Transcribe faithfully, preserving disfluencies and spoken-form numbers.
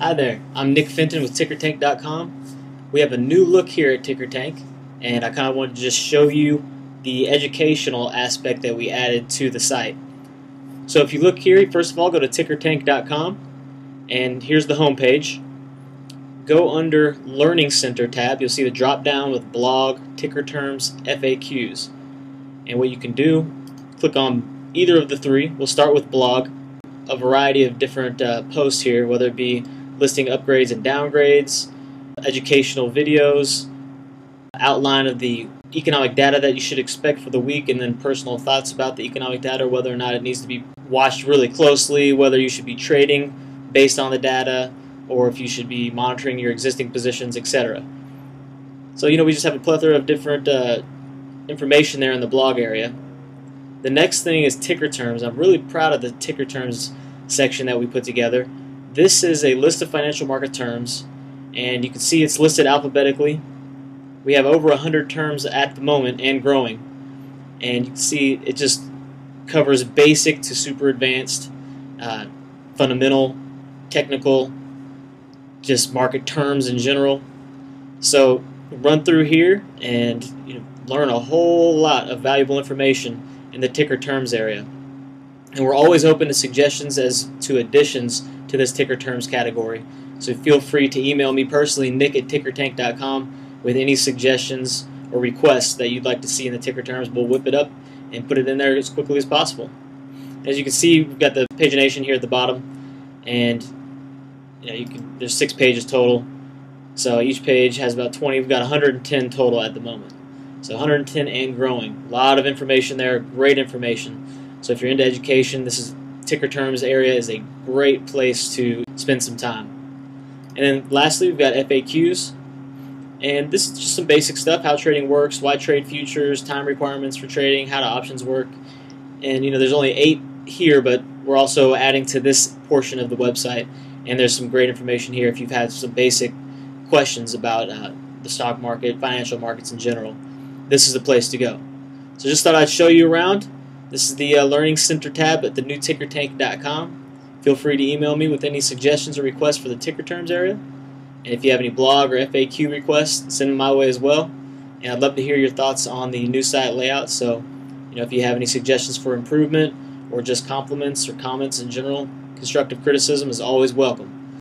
Hi there, I'm Nick Fenton with Ticker Tank dot com. We have a new look here at TickerTank, and I kind of wanted to just show you the educational aspect that we added to the site. So if you look here, first of all, go to Ticker Tank dot com, and here's the home page. Go under Learning Center tab, you'll see the drop down with blog, ticker terms, F A Qs. And what you can do, click on either of the three. We'll start with blog, a variety of different uh, posts here, whether it be listing upgrades and downgrades, educational videos, outline of the economic data that you should expect for the week, and then personal thoughts about the economic data, whether or not it needs to be watched really closely, whether you should be trading based on the data, or if you should be monitoring your existing positions, et cetera. So, you know, we just have a plethora of different uh, information there in the blog area. The next thing is ticker terms. I'm really proud of the ticker terms section that we put together. This is a list of financial market terms, and you can see it's listed alphabetically. We have over one hundred terms at the moment and growing. And you can see it just covers basic to super advanced, uh, fundamental, technical, just market terms in general. So run through here and you know, learn a whole lot of valuable information in the ticker terms area. And we're always open to suggestions as to additions to this ticker terms category. So feel free to email me personally, Nick at Ticker Tank dot com, with any suggestions or requests that you'd like to see in the ticker terms. We'll whip it up and put it in there as quickly as possible. As you can see, we've got the pagination here at the bottom, and you know, you can, there's six pages total. So each page has about twenty. We've got one hundred ten total at the moment. So one hundred ten and growing. A lot of information there, great information. So if you're into education, this is ticker terms area is a great place to spend some time. And then lastly, we've got F A Qs, and this is just some basic stuff: how trading works, why trade futures, time requirements for trading, how do options work. And you know, there's only eight here, but we're also adding to this portion of the website, and there's some great information here if you've had some basic questions about uh, the stock market, financial markets in general. This is the place to go. So just thought I'd show you around. This is the uh, Learning Center tab at the new Ticker Tank dot com. Feel free to email me with any suggestions or requests for the ticker terms area. And if you have any blog or F A Q requests, send them my way as well. And I'd love to hear your thoughts on the new site layout. So, you know, if you have any suggestions for improvement or just compliments or comments in general, constructive criticism is always welcome.